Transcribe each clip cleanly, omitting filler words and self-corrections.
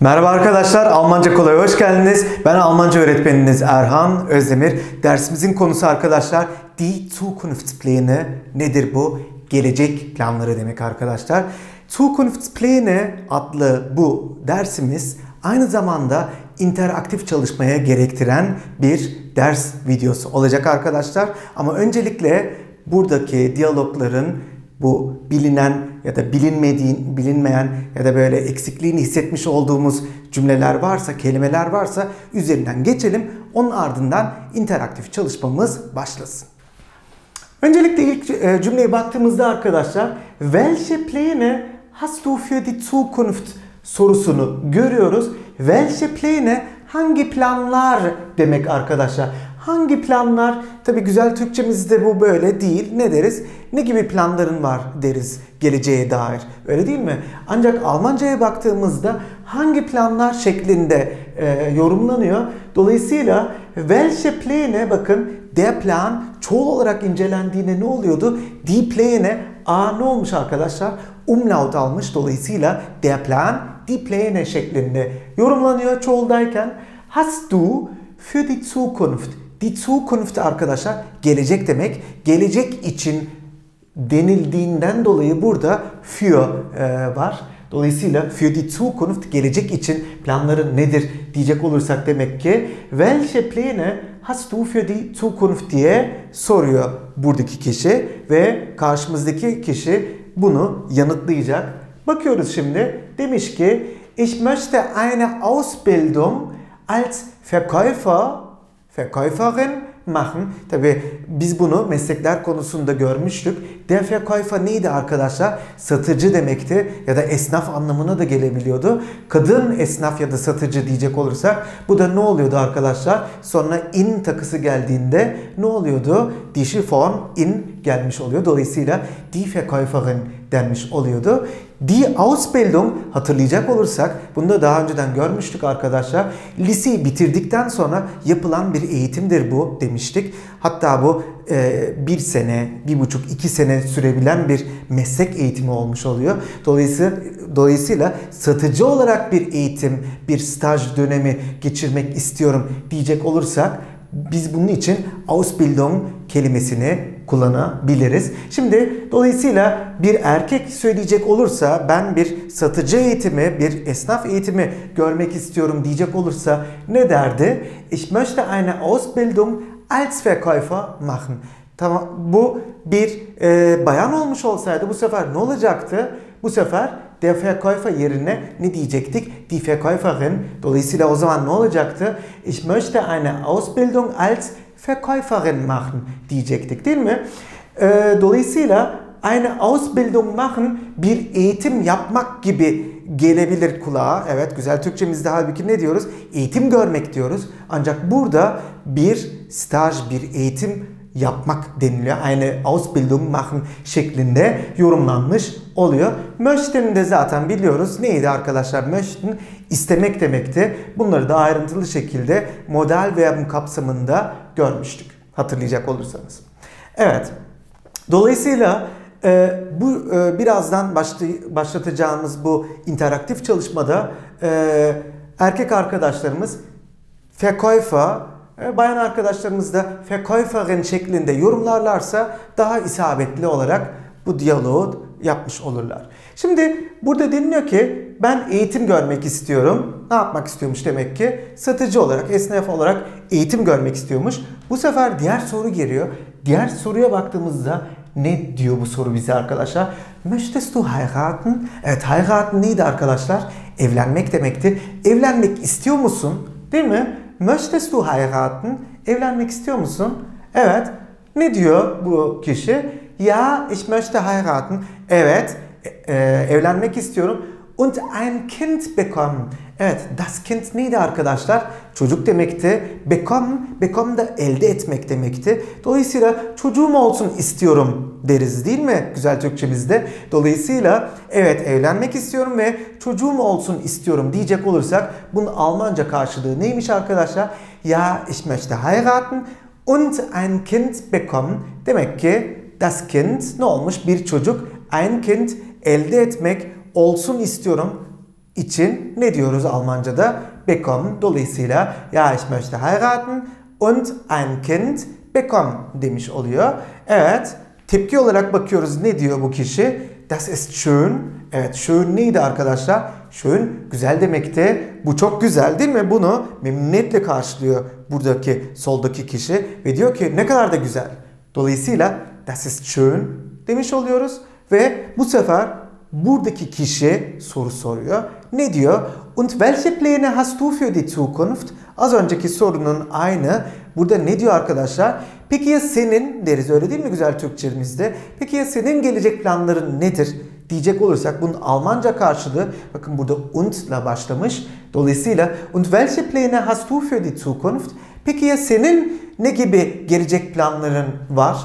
Merhaba arkadaşlar, Almanca Kolay'a hoş geldiniz. Ben Almanca öğretmeniniz Erhan Özdemir. Dersimizin konusu arkadaşlar Die Zukunftspläne. Nedir bu? Gelecek planları demek arkadaşlar. Zukunftspläne adlı bu dersimiz aynı zamanda interaktif çalışmaya gerektiren bir ders videosu olacak arkadaşlar. Ama öncelikle buradaki diyalogların bu bilinen ya da bilinmeyen ya da böyle eksikliğini hissetmiş olduğumuz cümleler varsa, kelimeler varsa üzerinden geçelim. Onun ardından interaktif çalışmamız başlasın. Öncelikle ilk cümleye baktığımızda arkadaşlar welche Pläne hast du für die Zukunft sorusunu görüyoruz. Welche Pläne hangi planlar demek arkadaşlar. Hangi planlar? Tabii güzel Türkçemizde bu böyle değil. Ne deriz? Ne gibi planların var deriz geleceğe dair. Öyle değil mi? Ancak Almanca'ya baktığımızda hangi planlar şeklinde yorumlanıyor. Dolayısıyla welche Pläne bakın der Plan çoğul olarak incelendiğinde ne oluyordu? Die Pläne a ne olmuş arkadaşlar? Umlaut almış. Dolayısıyla der Plan die Pläne şeklinde yorumlanıyor çoğuldayken. Hast du für die Zukunft. Die Zukunft arkadaşlar gelecek demek. Gelecek için denildiğinden dolayı burada für var. Dolayısıyla für die Zukunft gelecek için planların nedir diyecek olursak demek ki welche Pläne hast du für die Zukunft diye soruyor buradaki kişi ve karşımızdaki kişi bunu yanıtlayacak. Bakıyoruz şimdi. Demiş ki ich möchte eine Ausbildung als Verkäuferin machen. Tabi biz bunu meslekler konusunda görmüştük. Der Verkäufer neydi arkadaşlar? Satıcı demekti ya da esnaf anlamına da gelebiliyordu. Kadın esnaf ya da satıcı diyecek olursak bu da ne oluyordu arkadaşlar? Sonra in takısı geldiğinde ne oluyordu? Dişi form in gelmiş oluyor. Dolayısıyla die Verkäuferin denmiş oluyordu. Die Ausbildung hatırlayacak olursak bunu da daha önceden görmüştük arkadaşlar. Liseyi bitirdikten sonra yapılan bir eğitimdir bu demiştik. Hatta bu bir sene, 1,5-2 sene sürebilen bir meslek eğitimi olmuş oluyor. Dolayısıyla satıcı olarak bir eğitim, bir staj dönemi geçirmek istiyorum diyecek olursak biz bunun için Ausbildung kelimesini kullanabiliriz. Şimdi dolayısıyla bir erkek söyleyecek olursa ben bir satıcı eğitimi, bir esnaf eğitimi görmek istiyorum diyecek olursa ne derdi? Ich möchte eine Ausbildung als Verkäufer machen. Tamam, bu bir bayan olmuş olsaydı bu sefer ne olacaktı? Bu sefer der Verkäufer yerine ne diyecektik? Die Verkäuferin. Dolayısıyla o zaman ne olacaktı? Ich möchte eine Ausbildung als Verkäuferin machen diyecektik değil mi? Dolayısıyla eine Ausbildung machen bir eğitim yapmak gibi gelebilir kulağa. Evet, güzel Türkçemizde halbuki ne diyoruz? Eğitim görmek diyoruz. Ancak burada bir staj, bir eğitim yapmak deniliyor. Eine Ausbildung machen şeklinde yorumlanmış oluyor. Möchten de zaten biliyoruz. Neydi arkadaşlar? Möchten istemek demekti. Bunları da ayrıntılı şekilde modal verb kapsamında görmüştük. Hatırlayacak olursanız. Evet. Dolayısıyla bu birazdan başlatacağımız bu interaktif çalışmada erkek arkadaşlarımız Verkäufer, bayan arkadaşlarımız da Verkäuferin şeklinde yorumlarlarsa daha isabetli olarak bu diyaloğu yapmış olurlar. Şimdi burada deniliyor ki ben eğitim görmek istiyorum. Ne yapmak istiyormuş demek ki? Satıcı olarak, esnaf olarak eğitim görmek istiyormuş. Bu sefer diğer soru geliyor. Diğer soruya baktığımızda ne diyor bu soru bize arkadaşlar? Möchtest du heiraten? Evet, heiraten neydi arkadaşlar? Evlenmek demekti. Evlenmek istiyor musun? Değil mi? Möchtest du heiraten? Evlenmek istiyor musun? Evet. Ne diyor bu kişi? Ja, ich möchte heiraten. Evet, evlenmek istiyorum. Und ein Kind bekommen. Evet, das Kind neydi arkadaşlar? Çocuk demekti. Bekommen da elde etmek demekti. Dolayısıyla çocuğum olsun istiyorum deriz değil mi? Güzel Türkçemizde. Dolayısıyla evet evlenmek istiyorum ve çocuğum olsun istiyorum diyecek olursak bunun Almanca karşılığı neymiş arkadaşlar? Ja, ich möchte heiraten und ein Kind bekommen. Demek ki das Kind ne olmuş? Bir çocuk. Ein Kind elde etmek olsun istiyorum. için ne diyoruz Almanca'da? Bekommen. Dolayısıyla ja ich möchte heiraten und ein Kind bekommen demiş oluyor. Evet, tepki olarak bakıyoruz, ne diyor bu kişi? Das ist schön. Evet, schön neydi arkadaşlar? Schön güzel demekti. Bu çok güzel değil mi? Bunu memnuniyetle karşılıyor buradaki soldaki kişi ve diyor ki ne kadar da güzel. Dolayısıyla das ist schön demiş oluyoruz ve bu sefer buradaki kişi soru soruyor. Ne diyor? Und welche Pläne hast du für die Zukunft? Az önceki sorunun aynı. Burada ne diyor arkadaşlar? Peki ya senin deriz, öyle değil mi güzel Türkçemizde? Peki ya senin gelecek planların nedir diyecek olursak bunun Almanca karşılığı, bakın burada und'la başlamış. Dolayısıyla und welche Pläne hast du für die Zukunft? Peki ya senin ne gibi gelecek planların var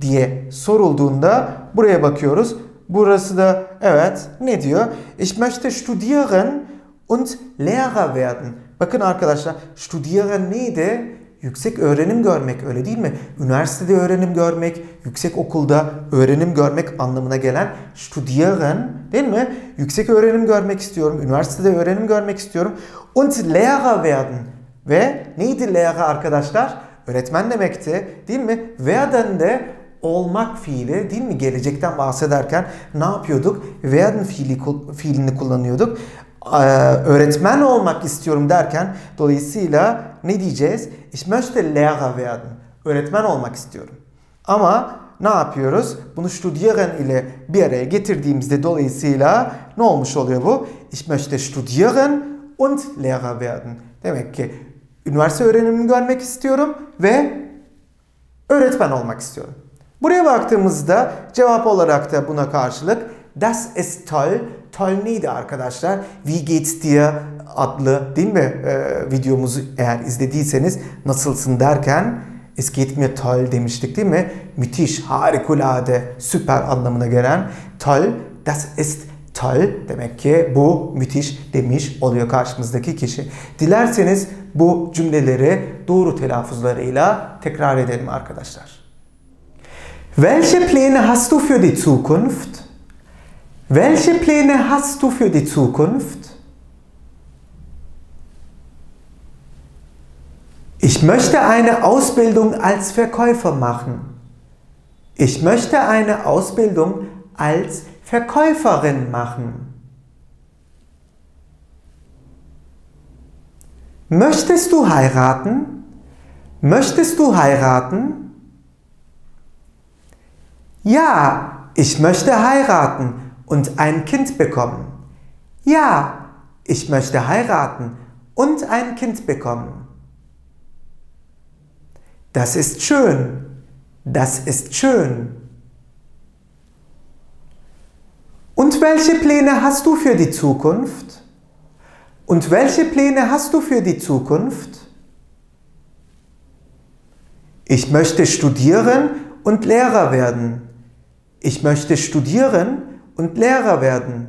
diye sorulduğunda buraya bakıyoruz. Burası da evet ne diyor? Ich möchte studieren und Lehrer werden. Bakın arkadaşlar, studieren neydi? Yüksek öğrenim görmek, öyle değil mi? Üniversitede öğrenim görmek, yüksek okulda öğrenim görmek anlamına gelen studieren değil mi? Yüksek öğrenim görmek istiyorum, üniversitede öğrenim görmek istiyorum. Und Lehrer werden. Ve neydi Lehrer arkadaşlar? Öğretmen demekti değil mi? Werden de olmak fiili değil mi? Gelecekten bahsederken ne yapıyorduk? Werden fiilini kullanıyorduk. Öğretmen olmak istiyorum derken dolayısıyla ne diyeceğiz? Ich möchte Lehrer werden. Öğretmen olmak istiyorum. Ama ne yapıyoruz? Bunu studieren ile bir araya getirdiğimizde dolayısıyla ne olmuş oluyor bu? Ich möchte studieren und Lehrer werden. Demek ki üniversite öğrenimini görmek istiyorum ve öğretmen olmak istiyorum. Buraya baktığımızda cevap olarak da buna karşılık das ist toll. Toll neydi arkadaşlar? Wie geht's dir adlı değil mi videomuzu eğer izlediyseniz nasılsın derken es geht mir toll demiştik değil mi? Müthiş, harikulade, süper anlamına gelen toll, das ist toll. Demek ki bu müthiş demiş oluyor karşımızdaki kişi. Dilerseniz bu cümleleri doğru telaffuzlarıyla tekrar edelim arkadaşlar. Welche Pläne hast du für die Zukunft? Welche Pläne hast du für die Zukunft? Ich möchte eine Ausbildung als Verkäufer machen. Ich möchte eine Ausbildung als Verkäuferin machen. Möchtest du heiraten? Möchtest du heiraten? Ja, ich möchte heiraten und ein Kind bekommen. Ja, ich möchte heiraten und ein Kind bekommen. Das ist schön. Das ist schön. Und welche Pläne hast du für die Zukunft? Und welche Pläne hast du für die Zukunft? Ich möchte studieren und Lehrer werden. Ich möchte studieren und Lehrer werden.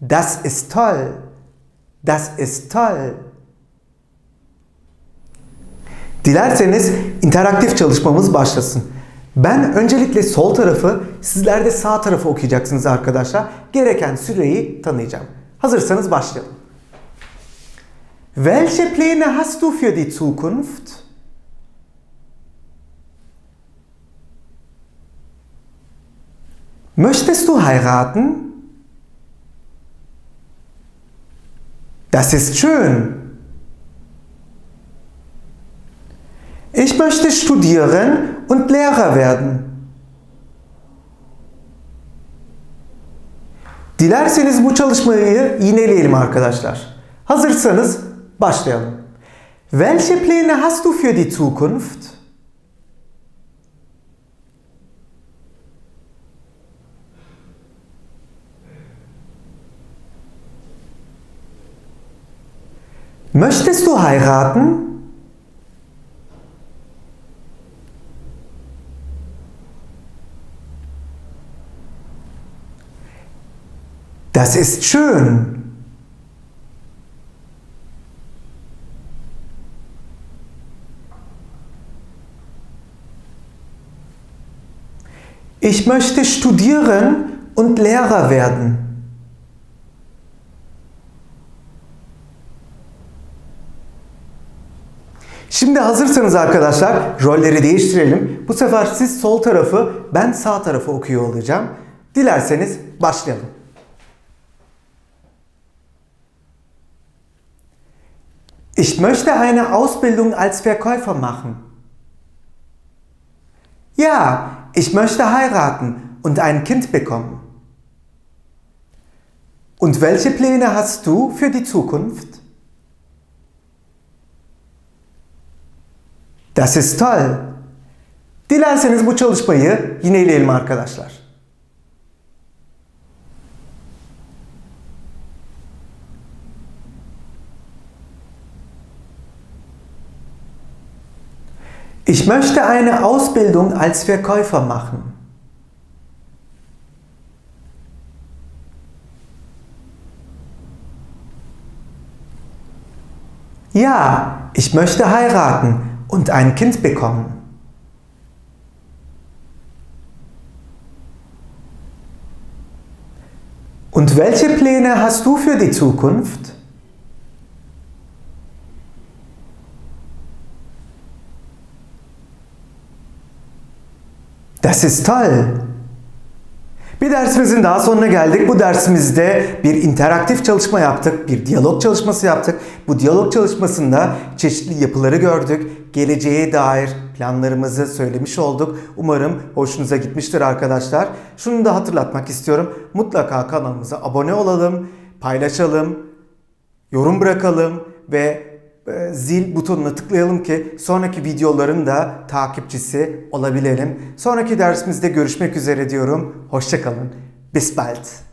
Das ist toll. Das ist toll. Dilerseniz interaktif çalışmamız başlasın. Ben öncelikle sol tarafı, sizler de sağ tarafı okuyacaksınız arkadaşlar. Gereken süreyi tanıyacağım. Hazırsanız başlayalım. Welche Pläne hast du für die Zukunft? Möchtest du heiraten? Das ist schön. Ich möchte studieren und Lehrer werden. Dilerseniz bu çalışmayı yineleyelim arkadaşlar. Hazırsanız başlayalım. Welche Pläne hast du für die Zukunft? Möchtest du heiraten? Das ist schön. Ich möchte studieren und Lehrer werden. Şimdi hazırsanız arkadaşlar rolleri değiştirelim. Bu sefer siz sol tarafı, ben sağ tarafı okuyor olacağım. Dilerseniz başlayalım. Ich möchte eine Ausbildung als Verkäufer machen. Ja, ich möchte heiraten und ein Kind bekommen. Und welche Pläne hast du für die Zukunft? Das ist toll. Dilerseniz bu çalışmayı yineleyelim arkadaşlar. Ich möchte eine Ausbildung als Verkäufer machen. Ja, ich möchte heiraten und ein Kind bekommen. Und welche Pläne hast du für die Zukunft? Das ist toll. Bir dersimizin daha sonuna geldik. Bu dersimizde bir interaktif çalışma yaptık, bir diyalog çalışması yaptık. Bu diyalog çalışmasında çeşitli yapıları gördük. Geleceğe dair planlarımızı söylemiş olduk. Umarım hoşunuza gitmiştir arkadaşlar. Şunu da hatırlatmak istiyorum. Mutlaka kanalımıza abone olalım, paylaşalım, yorum bırakalım ve zil butonuna tıklayalım ki sonraki videoların da takipçisi olabilelim. Sonraki dersimizde görüşmek üzere diyorum. Hoşça kalın. Bis bald.